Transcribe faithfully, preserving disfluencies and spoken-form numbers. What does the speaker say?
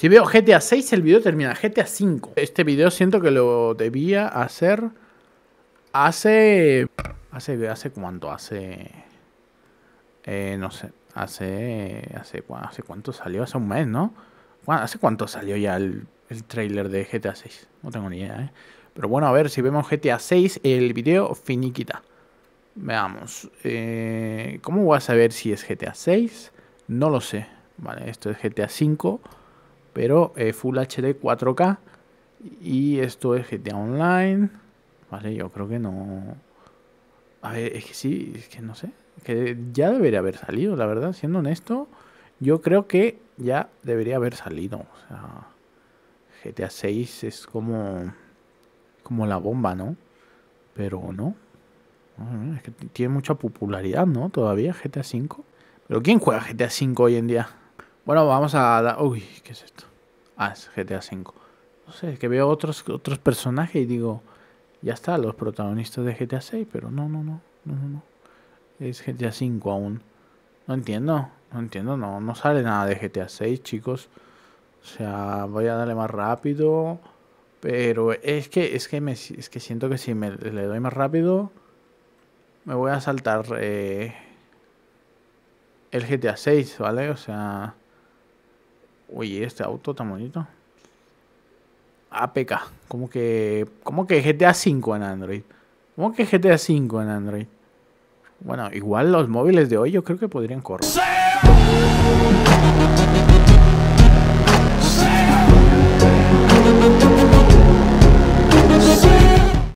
Si veo GTA seis, el video termina GTA cinco. Este video siento que lo debía hacer hace... ¿Hace, hace cuánto? Hace... Eh, no sé. Hace... Hace, ¿Hace cuánto salió? Hace un mes, ¿no? ¿Hace cuánto salió ya el, el tráiler de GTA seis? No tengo ni idea, ¿eh? Pero bueno, a ver, si vemos GTA seis, el video finiquita. Veamos. Eh, ¿Cómo voy a saber si es GTA seis? No lo sé. Vale, esto es GTA cinco. Pero eh, Full H D cuatro K. Y esto es G T A Online. Vale, yo creo que no... A ver, es que sí, es que no sé. Es que ya debería haber salido, la verdad. Siendo honesto, yo creo que ya debería haber salido. O sea, GTA seis es como... Como la bomba, ¿no? Pero no. Es que tiene mucha popularidad, ¿no? Todavía GTA cinco. Pero ¿quién juega GTA cinco hoy en día? Bueno, vamos a dar... Uy, ¿qué es esto? Ah, es GTA cinco. No sé, es que veo otros, otros personajes y digo... Ya está, los protagonistas de GTA seis, pero no, no, no. no, no, no. Es GTA cinco aún. No entiendo, no entiendo, no, no sale nada de GTA seis, chicos. O sea, voy a darle más rápido. Pero es que es que, me, es que siento que si me, le doy más rápido... Me voy a saltar eh, el GTA seis, ¿vale? O sea... Oye, este auto tan bonito. A P K. Como que... Como que GTA cinco en Android. Como que GTA cinco en Android. Bueno, igual los móviles de hoy yo creo que podrían correr.